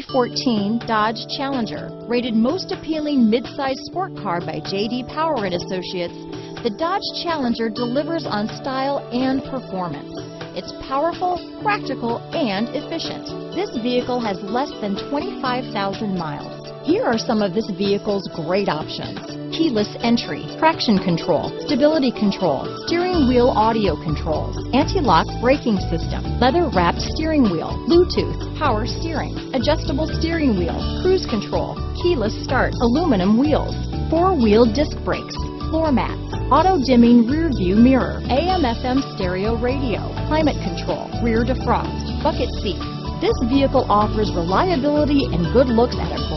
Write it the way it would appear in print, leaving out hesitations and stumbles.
2014 Dodge Challenger. Rated most appealing midsize sport car by J.D. Power and Associates, the Dodge Challenger delivers on style and performance. It's powerful, practical, and efficient. This vehicle has less than 25,000 miles. Here are some of this vehicle's great options: keyless entry, traction control, stability control, steering wheel audio controls, anti-lock braking system, leather-wrapped steering wheel, Bluetooth, power steering, adjustable steering wheel, cruise control, keyless start, aluminum wheels, four-wheel disc brakes, floor mats, auto-dimming rear-view mirror, AM/FM stereo radio, climate control, rear defrost, bucket seats. This vehicle offers reliability and good looks at a